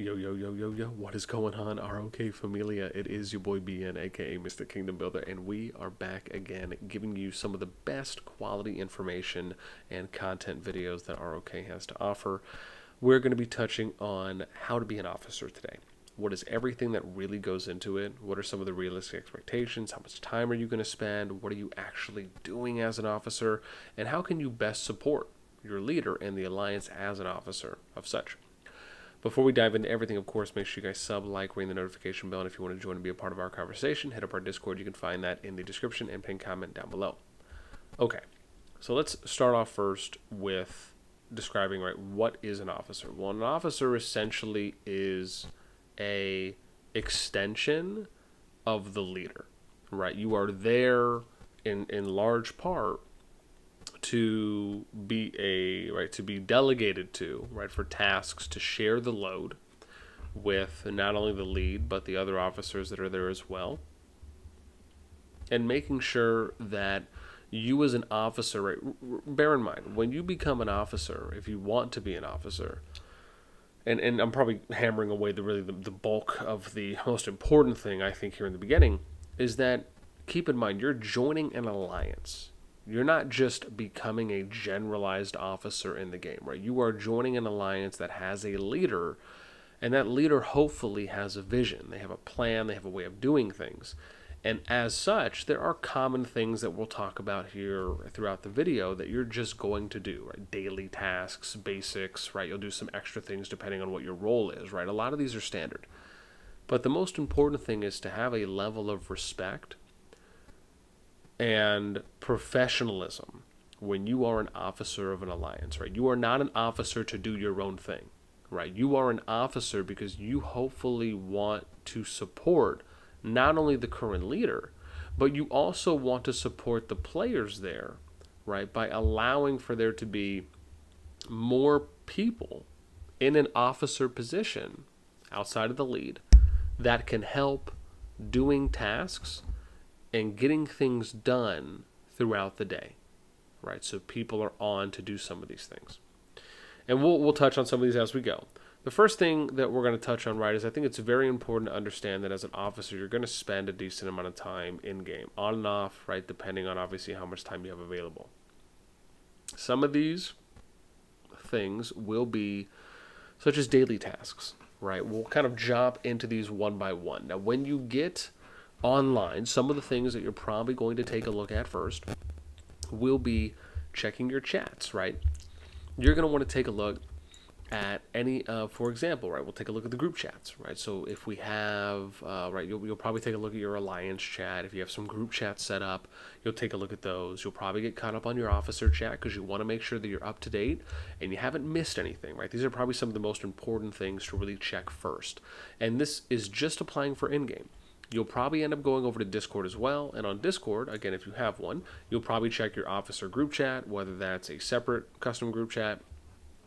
Yo, what is going on, ROK Familia? It is your boy BN, aka Mr. Kingdom Builder, and we are back again giving you some of the best quality information and content videos that ROK has to offer. We're going to be touching on how to be an officer today. What is everything that really goes into it? What are some of the realistic expectations? How much time are you going to spend? What are you actually doing as an officer? And how can you best support your leader and the alliance as an officer of such? Before we dive into everything, of course, make sure you guys sub, like, ring the notification bell, and if you want to join and be a part of our conversation, hit up our Discord. You can find that in the description and pin comment down below. Okay, so let's start off first with describing, right, what is an officer? Well, an officer essentially is a extension of the leader, right? You are there in large part to be delegated to, right, for tasks, to share the load with not only the lead but the other officers that are there as well, and making sure that you as an officer, right, bear in mind when you become an officer, if you want to be an officer, and I'm probably hammering away the bulk of the most important thing I think here in the beginning, is that keep in mind you're joining an alliance. You're not just becoming a generalized officer in the game, right? You are joining an alliance that has a leader, and that leader hopefully has a vision. They have a plan, they have a way of doing things. And as such, there are common things that we'll talk about here throughout the video that you're just going to do, right? Daily tasks, basics, right? You'll do some extra things depending on what your role is, right? A lot of these are standard. But the most important thing is to have a level of respect and professionalism when you are an officer of an alliance, right? You are not an officer to do your own thing, right? You are an officer because you hopefully want to support not only the current leader, but you also want to support the players there, right? By allowing for there to be more people in an officer position outside of the lead that can help doing tasks and getting things done throughout the day, right? So people are on to do some of these things. And we'll touch on some of these as we go. The first thing that we're going to touch on, right, is I think it's very important to understand that as an officer, you're going to spend a decent amount of time in-game, on and off, right, depending on obviously how much time you have available. Some of these things will be such as daily tasks, right? We'll kind of jump into these one by one. Now, when you get online, some of the things that you're probably going to take a look at first will be checking your chats, right? You're going to want to take a look at any, for example, right, we'll take a look at the group chats, right? So if we have, right, you'll probably take a look at your alliance chat. If you have some group chats set up, you'll take a look at those. You'll probably get caught up on your officer chat because you want to make sure that you're up to date and you haven't missed anything, right? These are probably some of the most important things to really check first. And this is just applying for in-game. You'll probably end up going over to Discord as well. And on Discord, again, if you have one, you'll probably check your officer group chat, whether that's a separate custom group chat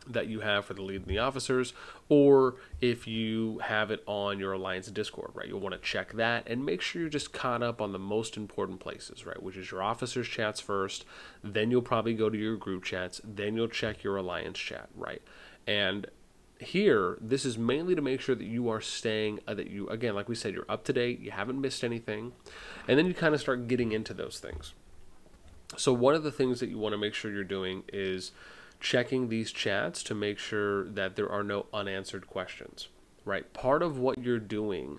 that you have for the lead and the officers, or if you have it on your alliance Discord, right? You'll want to check that and make sure you're just caught up on the most important places, right? Which is your officers chats first, then you'll probably go to your group chats, then you'll check your alliance chat, right? And here, this is mainly to make sure that you are staying, that you, again, like we said, you're up to date, you haven't missed anything, and then you kind of start getting into those things. So one of the things that you want to make sure you're doing is checking these chats to make sure that there are no unanswered questions, right? Part of what you're doing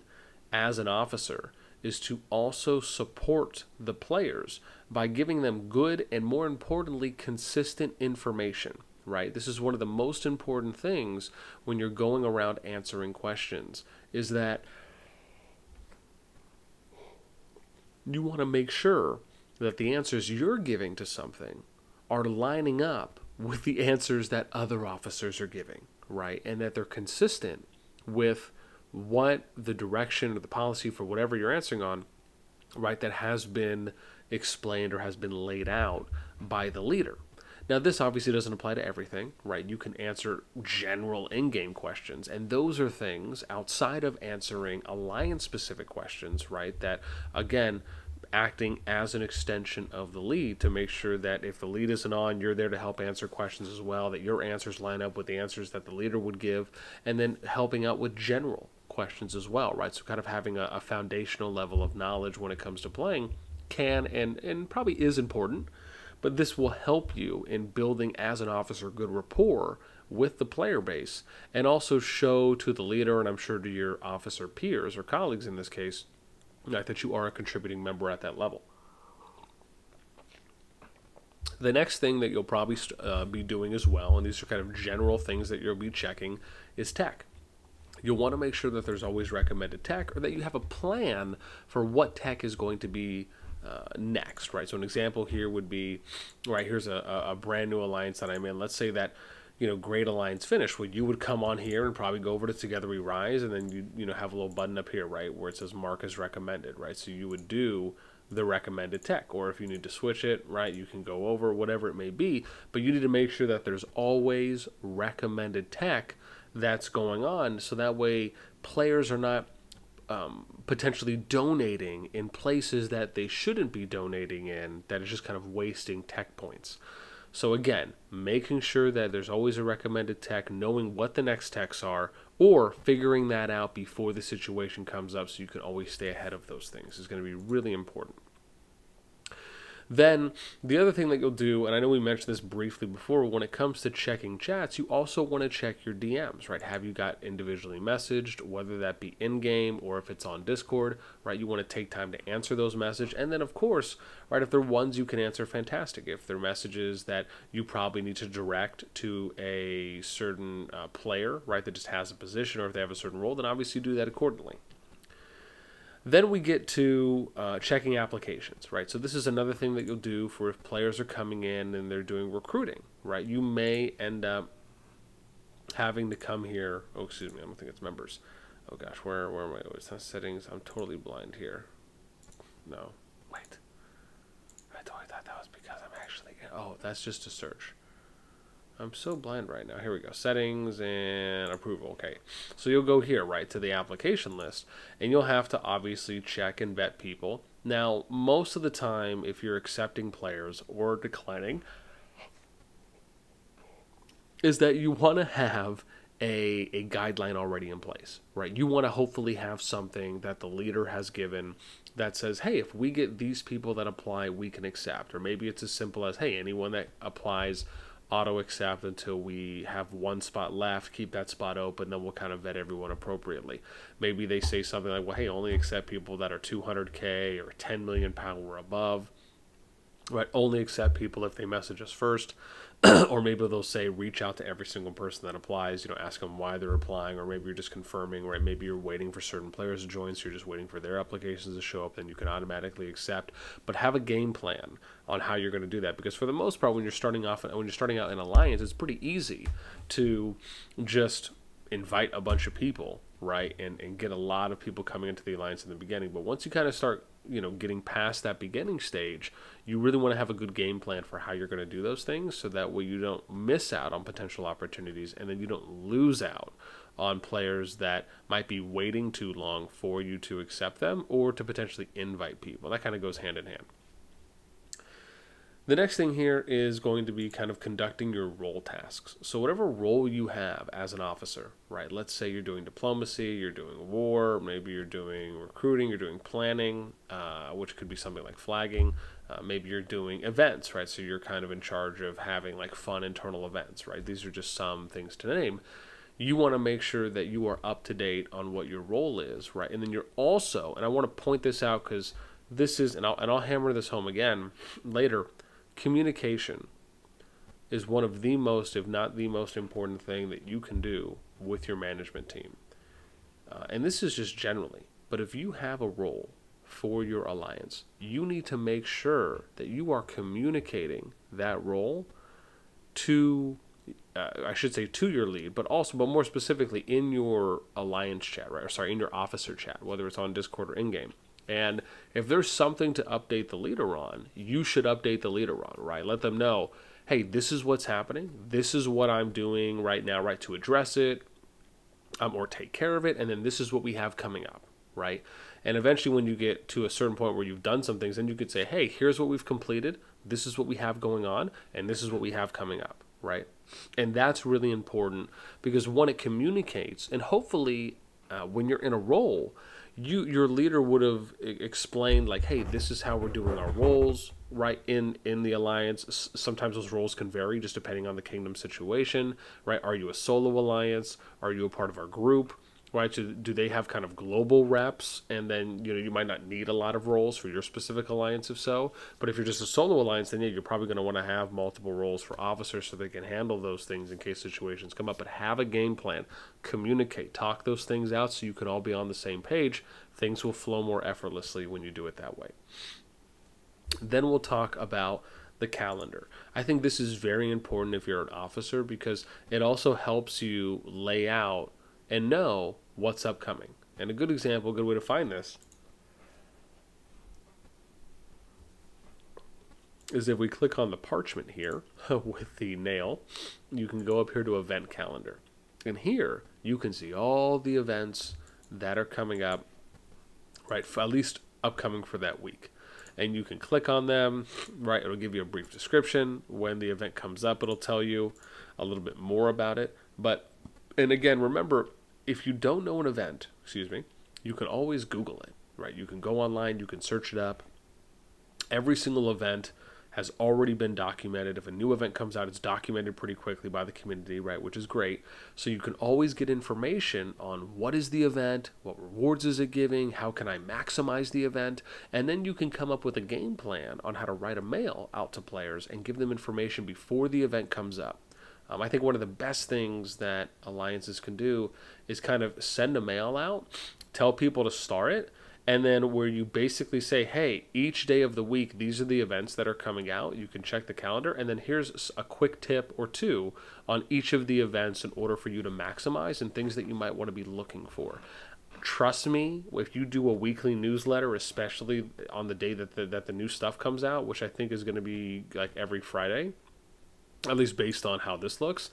as an officer is to also support the players by giving them good and, more importantly, consistent information, right? This is one of the most important things when you're going around answering questions, is that you want to make sure that the answers you're giving to something are lining up with the answers that other officers are giving, right? And that they're consistent with what the direction or the policy for whatever you're answering on, right, that has been explained or has been laid out by the leader. Now, this obviously doesn't apply to everything, right? You can answer general in-game questions, and those are things outside of answering alliance-specific questions, right, that, again, acting as an extension of the lead to make sure that if the lead isn't on, you're there to help answer questions as well, that your answers line up with the answers that the leader would give, and then helping out with general questions as well, right? So kind of having a foundational level of knowledge when it comes to playing can and probably is important, but this will help you in building as an officer good rapport with the player base, and also show to the leader, and I'm sure to your officer peers or colleagues in this case, that you are a contributing member at that level. The next thing that you'll probably be doing as well, and these are kind of general things that you'll be checking, is tech. You'll want to make sure that there's always recommended tech, or that you have a plan for what tech is going to be next, right? So an example here would be, right, here's a brand new alliance that I'm in. Let's say that, you know, Great Alliance finish. Well, you would come on here and probably go over to Together We Rise, and then you know, have a little button up here, right, where it says mark as recommended, right? So you would do the recommended tech, or if you need to switch it, right, you can go over, whatever it may be, but you need to make sure that there's always recommended tech that's going on, so that way players are not potentially donating in places that they shouldn't be donating in, that is just kind of wasting tech points. So again, making sure that there's always a recommended tech, knowing what the next techs are, or figuring that out before the situation comes up so you can always stay ahead of those things is going to be really important. Then the other thing that you'll do, and I know we mentioned this briefly before, when it comes to checking chats, you also want to check your DMs, right? Have you got individually messaged, whether that be in-game or if it's on Discord, right? You want to take time to answer those messages. And then, of course, right, if they're ones you can answer, fantastic. If they're messages that you probably need to direct to a certain player, right, that just has a position, or if they have a certain role, then obviously do that accordingly. Then we get to checking applications, right? So this is another thing that you'll do for if players are coming in and they're doing recruiting, right? You may end up having to come here. Oh, excuse me, I don't think it's members. Oh gosh, where am I? Oh, it's not settings. I'm totally blind here. No, wait. I totally thought that was because I'm actually, oh, that's just a search. I'm so blind right now. Here we go. Settings and approval. Okay. So you'll go here, right, to the application list, and you'll have to obviously check and vet people. Now, most of the time, if you're accepting players or declining, is that you want to have a guideline already in place, right? You want to hopefully have something that the leader has given that says, hey, if we get these people that apply, we can accept. Or maybe it's as simple as, hey, anyone that applies, auto accept until we have one spot left, keep that spot open, then we'll kind of vet everyone appropriately. Maybe they say something like, well, hey, only accept people that are 200K or 10 million pound or above, right? Only accept people if they message us first. Or maybe they'll say, reach out to every single person that applies, you know, ask them why they're applying, or maybe you're just confirming, right? Maybe you're waiting for certain players to join, so you're just waiting for their applications to show up, then you can automatically accept. But have a game plan on how you're going to do that, because for the most part, when you're starting off, when you're starting out in Alliance, it's pretty easy to just invite a bunch of people, right, and get a lot of people coming into the Alliance in the beginning. But once you kind of start, you know, getting past that beginning stage, you really want to have a good game plan for how you're going to do those things, so that way you don't miss out on potential opportunities, and then you don't lose out on players that might be waiting too long for you to accept them or to potentially invite people. That kind of goes hand in hand. The next thing here is going to be kind of conducting your role tasks. So whatever role you have as an officer, right? Let's say you're doing diplomacy, you're doing war, maybe you're doing recruiting, you're doing planning, which could be something like flagging. Maybe you're doing events, right? So you're kind of in charge of having like fun internal events, right? These are just some things to name. You want to make sure that you are up to date on what your role is, right? And then you're also, and I want to point this out because this is, and I'll hammer this home again later, communication is one of the most, if not the most important thing that you can do with your management team. And this is just generally, but if you have a role for your alliance, you need to make sure that you are communicating that role to, I should say to your lead, but also, but more specifically in your alliance chat, right? Or sorry, in your officer chat, whether it's on Discord or in-game. And if there's something to update the leader on, you should update the leader on, right? Let them know, hey, this is what's happening. This is what I'm doing right now, right, to address it or take care of it. And then this is what we have coming up, right? And eventually when you get to a certain point where you've done some things, then you could say, hey, here's what we've completed, this is what we have going on, and this is what we have coming up, right? And that's really important because, one, it communicates, and hopefully when you're in a role, your leader would have explained, like, hey, this is how we're doing our roles, right, in the alliance. Sometimes those roles can vary just depending on the kingdom situation, right? Are you a solo alliance? Are you a part of our group, right? Do they have kind of global reps? And then, you know, you might not need a lot of roles for your specific alliance if so. But if you're just a solo alliance, then yeah, you're probably going to want to have multiple roles for officers so they can handle those things in case situations come up. But have a game plan, communicate, talk those things out so you can all be on the same page. Things will flow more effortlessly when you do it that way. Then we'll talk about the calendar. I think this is very important if you're an officer because it also helps you lay out and know what's upcoming. And a good example, a good way to find this is if we click on the parchment here with the nail, you can go up here to event calendar. And here you can see all the events that are coming up, right, for at least upcoming for that week. And you can click on them, right? It'll give you a brief description. When the event comes up, it'll tell you a little bit more about it. But, and again, remember, if you don't know an event, excuse me, you can always Google it, right? You can go online, you can search it up. Every single event has already been documented. If a new event comes out, it's documented pretty quickly by the community, right, which is great. So you can always get information on what is the event, what rewards is it giving, how can I maximize the event, and then you can come up with a game plan on how to write a mail out to players and give them information before the event comes up. I think one of the best things that alliances can do is kind of send a mail out, tell people to start it, and then where you basically say, hey, each day of the week, these are the events that are coming out. You can check the calendar. And then here's a quick tip or two on each of the events in order for you to maximize and things that you might want to be looking for. Trust me, if you do a weekly newsletter, especially on the day that the new stuff comes out, which I think is going to be like every Friday, at least based on how this looks,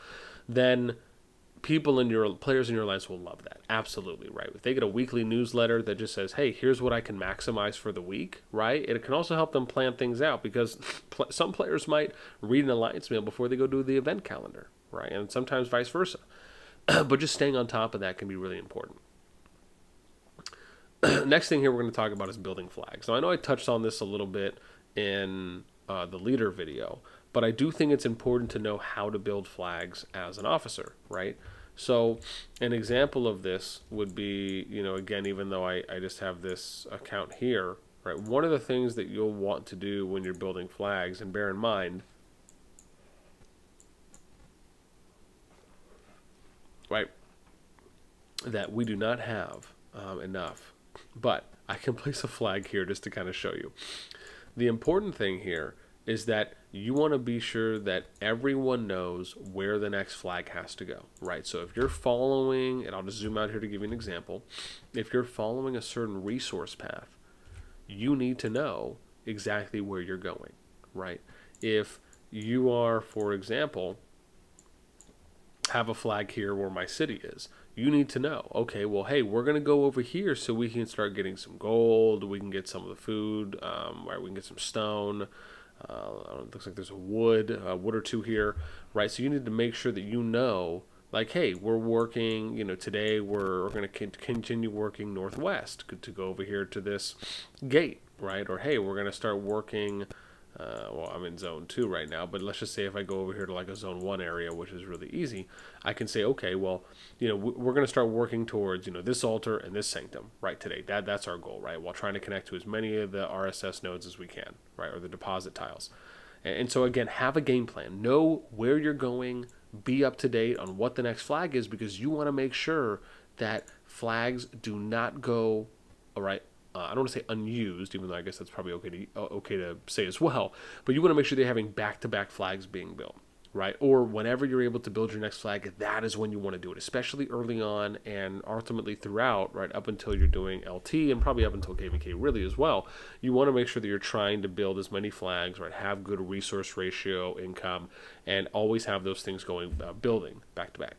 then people in your players in your alliance will love that. Absolutely, right? If they get a weekly newsletter that just says, hey, here's what I can maximize for the week, right? It can also help them plan things out because some players might read an alliance mail before they go do the event calendar, right? And sometimes vice versa. But just staying on top of that can be really important. Next thing here we're going to talk about is building flags. Now, I know I touched on this a little bit in the leader video, but I do think it's important to know how to build flags as an officer, right? So an example of this would be, you know, again, even though I just have this account here, right? One of the things that you'll want to do when you're building flags, and bear in mind, right, that we do not have enough, but I can place a flag here just to kind of show you. The important thing here is that you want to be sure that everyone knows where the next flag has to go, right? So if you're following, and I'll just zoom out here to give you an example, if you're following a certain resource path, you need to know exactly where you're going, right? If you are, for example, have a flag here where my city is, you need to know, okay, well, hey, we're going to go over here so we can start getting some gold, we can get some of the food, right, we can get some stone, it looks like there's a wood or two here, right? So you need to make sure that you know, like, hey, we're working, you know, today we're going to continue working northwest to go over here to this gate, right? Or, hey, we're going to start working, well, I'm in zone 2 right now, but let's just say if I go over here to like a zone 1 area, which is really easy, I can say, okay, well, you know, we're going to start working towards, you know, this altar and this sanctum, right, today. That's our goal, right, while trying to connect to as many of the RSS nodes as we can, right, or the deposit tiles. And so, again, have a game plan. Know where you're going. Be up to date on what the next flag is because you want to make sure that flags do not go, all right, I don't want to say unused, even though I guess that's probably okay to say as well, but you want to make sure they're having back-to-back flags being built, right? Or whenever you're able to build your next flag, that is when you want to do it, especially early on and ultimately throughout, right, up until you're doing LT and probably up until KVK really as well. You want to make sure that you're trying to build as many flags, right, have good resource ratio, income, and always have those things going, building back-to-back.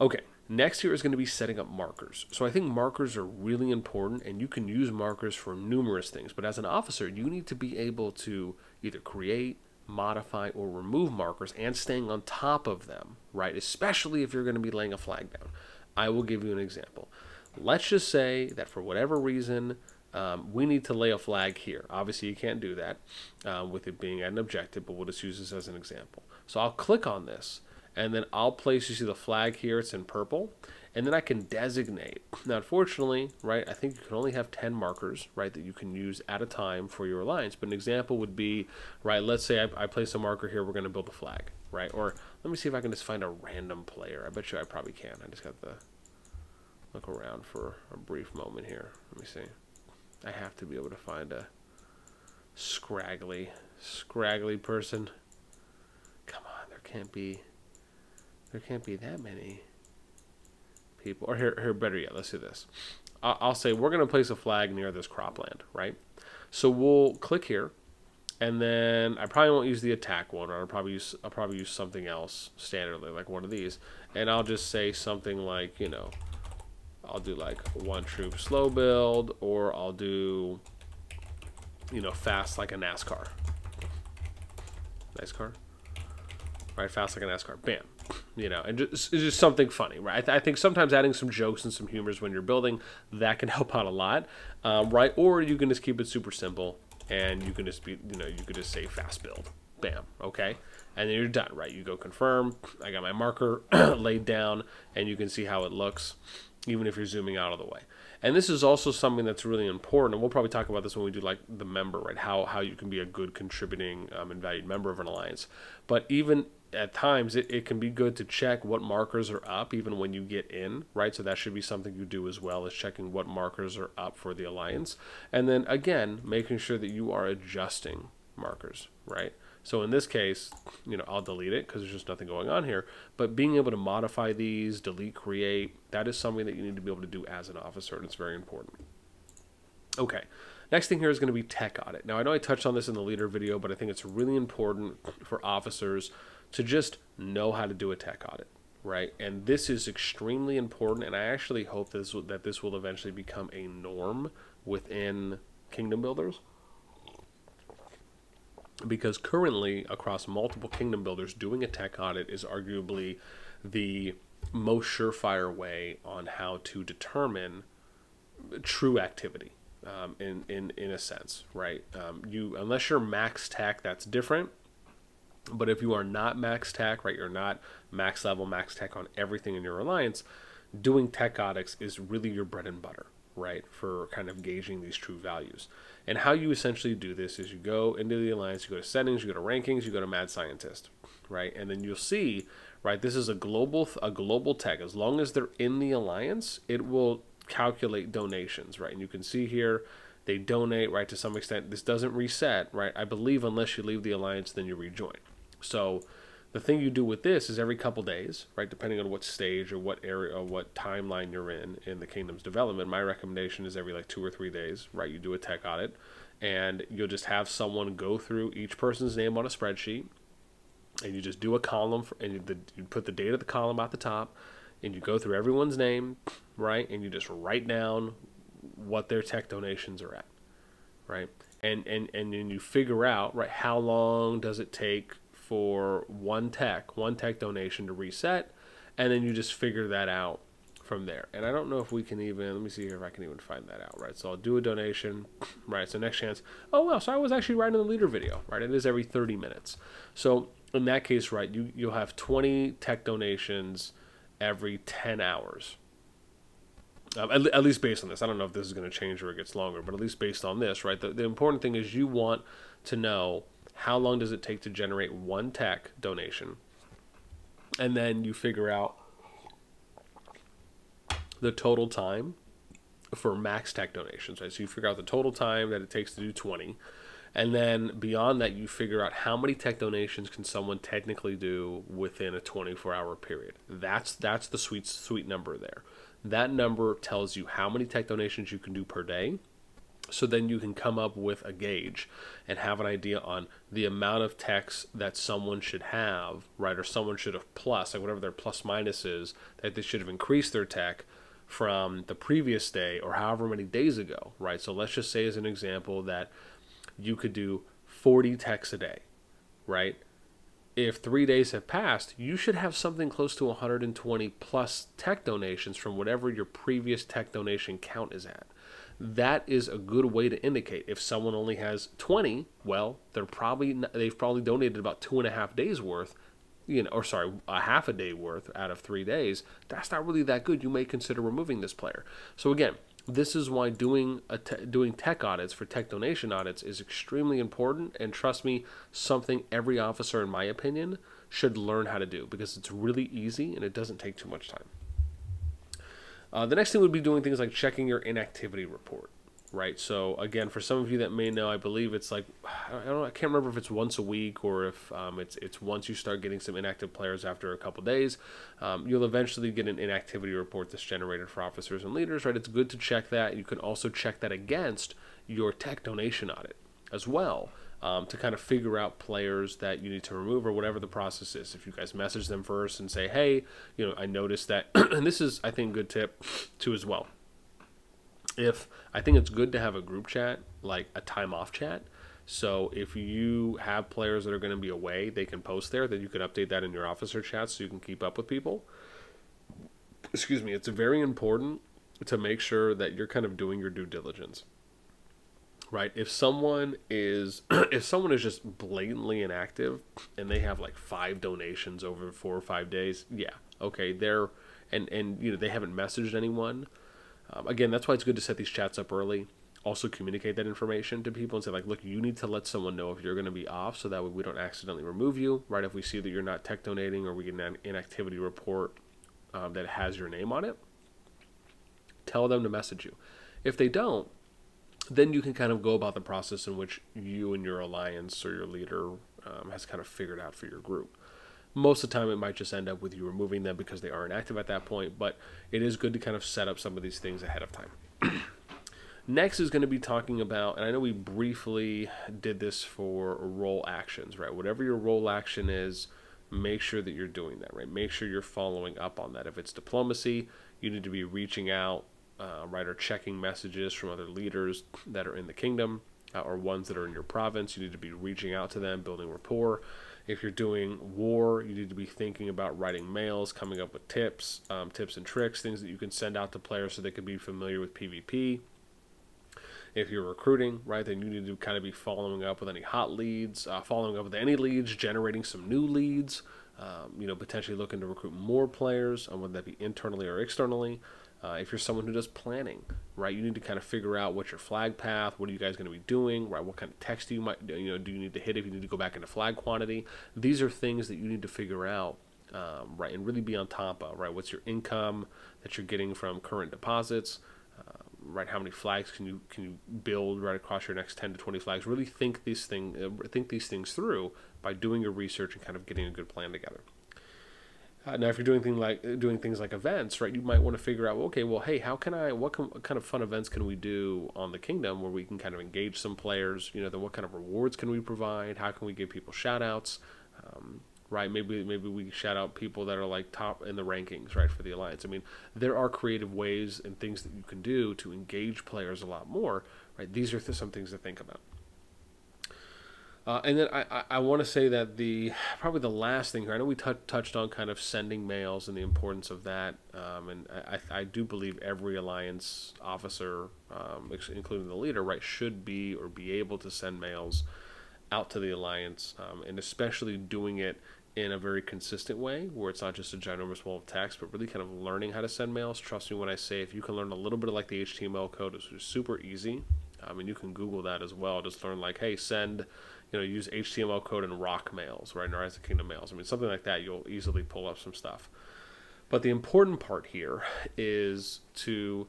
Okay, Next here is going to be setting up markers. So I think markers are really important, and you can use markers for numerous things. But as an officer, you need to be able to either create, modify, or remove markers and staying on top of them, right? Especially if you're going to be laying a flag down. I will give you an example. Let's just say that for whatever reason, we need to lay a flag here. Obviously, you can't do that with it being at an objective, but we'll just use this as an example. So I'll click on this. And then I'll place, you see the flag here, it's in purple. And then I can designate. Now, unfortunately, right, I think you can only have 10 markers, right, that you can use at a time for your alliance. But an example would be, right, let's say I place a marker here, we're going to build a flag, right? Or let me see if I can just find a random player. I bet you I probably can. I just got to look around for a brief moment here. Let me see. I have to be able to find a scraggly person. Come on, there can't be that many people. Or here, better yet, let's do this. I'll say we're going to place a flag near this cropland, right? So we'll click here, and then I probably won't use the attack one, or I'll probably use something else standardly, like one of these. And I'll just say something like, you know, I'll do like one troop slow build, or I'll do, you know, fast like a NASCAR. Nice car. Right, fast like a NASCAR. Bam. You know, and it's just something funny, right? I think sometimes adding some jokes and some humors when you're building, that can help out a lot, right? Or you can just keep it super simple, and you can just be, you know, you could just say fast build, bam, okay, and then you're done, right? You go confirm. I got my marker laid down, and you can see how it looks, even if you're zooming out of the way. And this is also something that's really important, and we'll probably talk about this when we do like the member, right? How you can be a good contributing and valued member of an alliance, but even at times it can be good to check what markers are up even when you get in, right? So that should be something you do as well, as checking what markers are up for the alliance. And then again, making sure that you are adjusting markers, right? So in this case, you know, I'll delete it because there's just nothing going on here. But being able to modify these, delete, create, that is something that you need to be able to do as an officer, and it's very important. Okay. Next thing here is going to be tech audit. Now, I know I touched on this in the leader video, but I think it's really important for officers to just know how to do a tech audit, right? And this is extremely important, and I actually hope that this will eventually become a norm within Kingdom Builders, because currently across multiple Kingdom Builders, doing a tech audit is arguably the most surefire way on how to determine true activity. In a sense, right? Unless you're max tech, that's different. But if you are not max tech, right, you're not max level, max tech on everything in your alliance, doing tech audits is really your bread and butter, right, for kind of gauging these true values. And how you essentially do this is you go into the alliance, you go to settings, you go to rankings, you go to mad scientist, right? And then you'll see, right, this is a global tech. As long as they're in the alliance, it will calculate donations, right? And you can see here they donate, right, to some extent. This doesn't reset, right? I believe unless you leave the alliance, then you rejoin. So the thing you do with this is every couple days, right, depending on what stage or what area or what timeline you're in the Kingdom's development, my recommendation is every like 2 or 3 days, right, you do a tech audit, and you'll just have someone go through each person's name on a spreadsheet, and you just do a column and you put the date of the column at the top, and you go through everyone's name, right, and you just write down what their tech donations are at, right? And then you figure out, right, how long does it take for one tech donation to reset, and then you just figure that out from there. And I don't know if we can even, let me see here if I can even find that out, right? So I'll do a donation, right? So next chance, oh wow, so I was actually writing the leader video, right? It is every 30 minutes. So in that case, right, you'll have 20 tech donations every 10 hours. At least based on this. I don't know if this is going to change or it gets longer, but at least based on this, right, the important thing is you want to know how long does it take to generate one tech donation, and then you figure out the total time for max tech donations, right? So you figure out the total time that it takes to do 20, and then beyond that, you figure out how many tech donations can someone technically do within a 24-hour period. That's the sweet number there. That number tells you how many tech donations you can do per day, So then you can come up with a gauge and have an idea on the amount of text that someone should have, right? Or someone should have plus, like whatever their plus minus is, that they should have increased their tech from the previous day or however many days ago, right? So let's just say as an example that you could do 40 texts a day, right? If 3 days have passed, you should have something close to 120 plus tech donations from whatever your previous tech donation count is at. That is a good way to indicate. If someone only has 20, well, they've probably donated about 2.5 days worth, you know, or sorry, a half a day worth out of 3 days. That's not really that good. You may consider removing this player. So again, this is why doing tech audits for tech donation audits is extremely important. And trust me, something every officer, in my opinion, should learn how to do, because it's really easy and it doesn't take too much time. The next thing would be doing things like checking your inactivity report, right? So again, for some of you that may know, I believe it's like, I can't remember if it's once a week or if it's once you start getting some inactive players after a couple days, you'll eventually get an inactivity report that's generated for officers and leaders, right? It's good to check that. You can also check that against your tech donation audit as well, to kind of figure out players that you need to remove or whatever the process is. If you guys message them first and say, hey, you know, I noticed that, and this is, I think, a good tip too as well. I think it's good to have a group chat, like a time off chat. So if you have players that are going to be away, they can post there, then you can update that in your officer chat so you can keep up with people. Excuse me. It's very important to make sure that you're kind of doing your due diligence. Right? If someone is just blatantly inactive and they have like 5 donations over 4 or 5 days, yeah, okay, they're and you know, they haven't messaged anyone. Again, that's why it's good to set these chats up early. Also communicate that information to people and say, like, look, you need to let someone know if you're going to be off, so that way we don't accidentally remove you, right? If we see that you're not tech donating or we get an inactivity report that has your name on it, tell them to message you. If they don't, then you can kind of go about the process in which you and your alliance or your leader has kind of figured out for your group. Most of the time, it might just end up with you removing them because they aren't active at that point, but it is good to kind of set up some of these things ahead of time. Next is going to be talking about, and I know we briefly did this for role actions, right? Whatever your role action is, make sure that you're doing that, right? Make sure you're following up on that. If it's diplomacy, you need to be reaching out, right, or checking messages from other leaders that are in the kingdom or ones that are in your province. You need to be reaching out to them, building rapport. If you're doing war, you need to be thinking about writing mails, coming up with tips, tips and tricks, things that you can send out to players so they can be familiar with PvP. If you're recruiting, right, then you need to kind of be following up with any hot leads, following up with any leads, generating some new leads, you know, potentially looking to recruit more players, whether that be internally or externally. If you're someone who does planning, right, you need to kind of figure out what's your flag path, what are you guys going to be doing, right, what kind of text do you need to hit if you need to go back into flag quantity. These are things that you need to figure out, right, and really be on top of, right, what's your income that you're getting from current deposits, right, how many flags can you build right across your next 10 to 20 flags. Really think these things through by doing your research and kind of getting a good plan together. Now, if you're doing things like events, right, you might want to figure out, okay, well, hey, what kind of fun events can we do on the kingdom where we can kind of engage some players? You know, then what kind of rewards can we provide? How can we give people shout outs? Right, maybe we shout out people that are like top in the rankings, right, for the alliance. I mean, there are creative ways and things that you can do to engage players a lot more, right? These are some things to think about. And then I want to say that probably the last thing here, I know we touched on kind of sending mails and the importance of that, and I do believe every alliance officer, including the leader, right, should be or be able to send mails out to the alliance, and especially doing it in a very consistent way where it's not just a ginormous wall of text, but really kind of learning how to send mails. Trust me when I say, if you can learn a little bit of like the HTML code, it's super easy. I mean, you can Google that as well. Just learn like, hey, send, you know, use HTML code and ROK mails, right, and Rise of Kingdom mails. I mean, something like that, you'll easily pull up some stuff. But the important part here is to,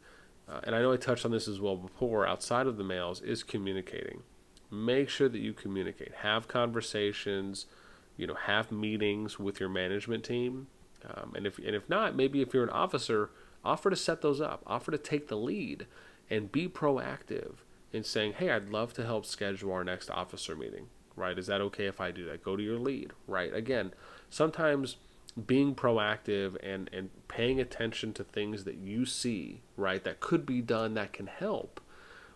and I know I touched on this as well before, outside of the mails, is communicating. Make sure that you communicate. Have conversations, you know, have meetings with your management team. And if not, maybe if you're an officer, offer to set those up. Offer to take the lead and be proactive and saying, hey, I'd love to help schedule our next officer meeting, right? Is that okay if I do that? Go to your lead, right? Again, sometimes being proactive and paying attention to things that you see, right, that could be done, that can help,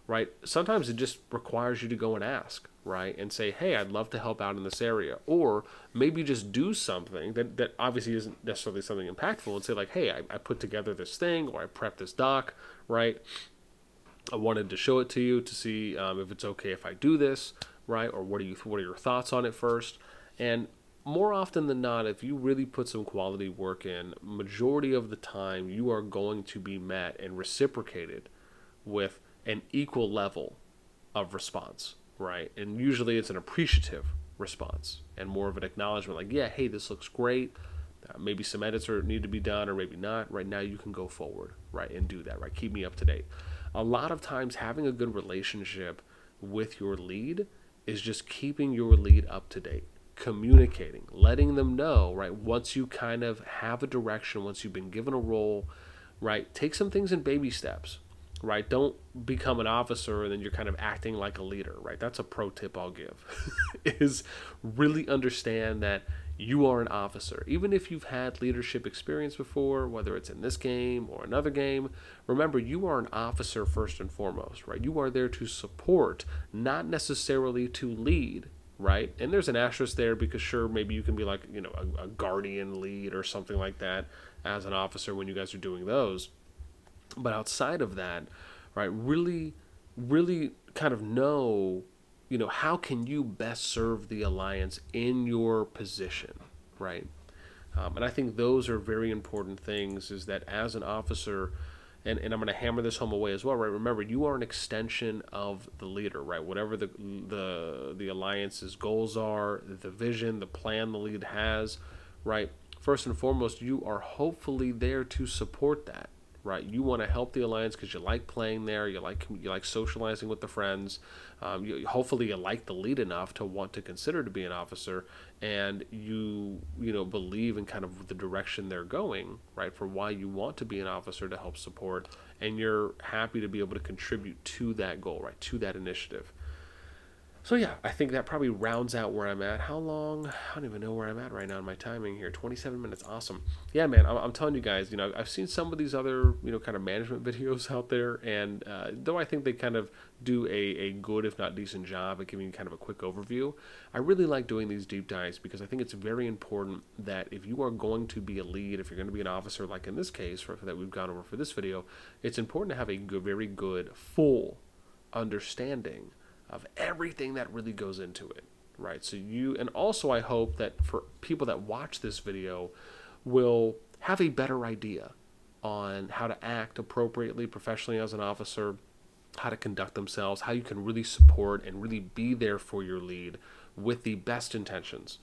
right? Sometimes it just requires you to go and ask, right, and say, hey, I'd love to help out in this area, or maybe just do something that obviously isn't necessarily something impactful, and say like, hey, I put together this thing, or I prepped this doc, right? I wanted to show it to you to see if it's okay if I do this, right? Or what are your thoughts on it first? And more often than not, if you really put some quality work in, majority of the time you are going to be met and reciprocated with an equal level of response, right? And usually it's an appreciative response and more of an acknowledgement, like, yeah, hey, this looks great. Maybe some edits need to be done, or maybe not. Right now you can go forward, right, and do that, right? Keep me up to date. A lot of times having a good relationship with your lead is just keeping your lead up to date, communicating, letting them know, right, once you kind of have a direction, once you've been given a role, right, take some things in baby steps, right? Don't become an officer and then you're kind of acting like a leader, right? That's a pro tip I'll give, is really understand that you are an officer. Even if you've had leadership experience before, whether it's in this game or another game, remember, you are an officer first and foremost, right? You are there to support, not necessarily to lead, right? And there's an asterisk there because sure, maybe you can be like, you know, a guardian lead or something like that as an officer when you guys are doing those. But outside of that, right, really, really kind of know, you know, how can you best serve the Alliance in your position, right? And I think those are very important things, is that as an officer, and I'm going to hammer this home away as well, right? Remember, you are an extension of the leader, right? Whatever the Alliance's goals are, the vision, the plan the lead has, right? First and foremost, you are hopefully there to support that, right? You want to help the Alliance because you like playing there, you like socializing with the friends, hopefully you like the lead enough to want to consider to be an officer, and you know, believe in kind of the direction they're going, right, for why you want to be an officer, to help support, and you're happy to be able to contribute to that goal, right, to that initiative. So yeah, I think that probably rounds out where I'm at. How long? I don't even know where I'm at right now in my timing here. 27 minutes. Awesome. Yeah, man, I'm telling you guys, you know, I've seen some of these other, you know, kind of management videos out there. And though I think they kind of do a good, if not decent job at giving you kind of a quick overview, I really like doing these deep dives because I think it's very important that if you are going to be a lead, if you're going to be an officer, like in this case that we've gone over for this video, it's important to have a very good, full understanding of everything that really goes into it, right? So and also I hope that for people that watch this video will have a better idea on how to act appropriately, professionally as an officer, how to conduct themselves, how you can really support and really be there for your lead with the best intentions.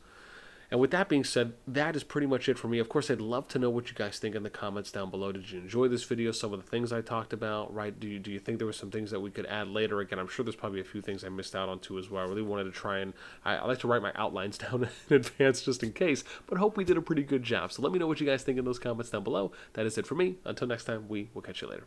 And with that being said, that is pretty much it for me. Of course, I'd love to know what you guys think in the comments down below. Did you enjoy this video? Some of the things I talked about, right? Do you think there were some things that we could add later? Again, I'm sure there's probably a few things I missed out on too as well. I really wanted to try and I like to write my outlines down in advance just in case, but hope we did a pretty good job. So let me know what you guys think in those comments down below. That is it for me. Until next time, we will catch you later.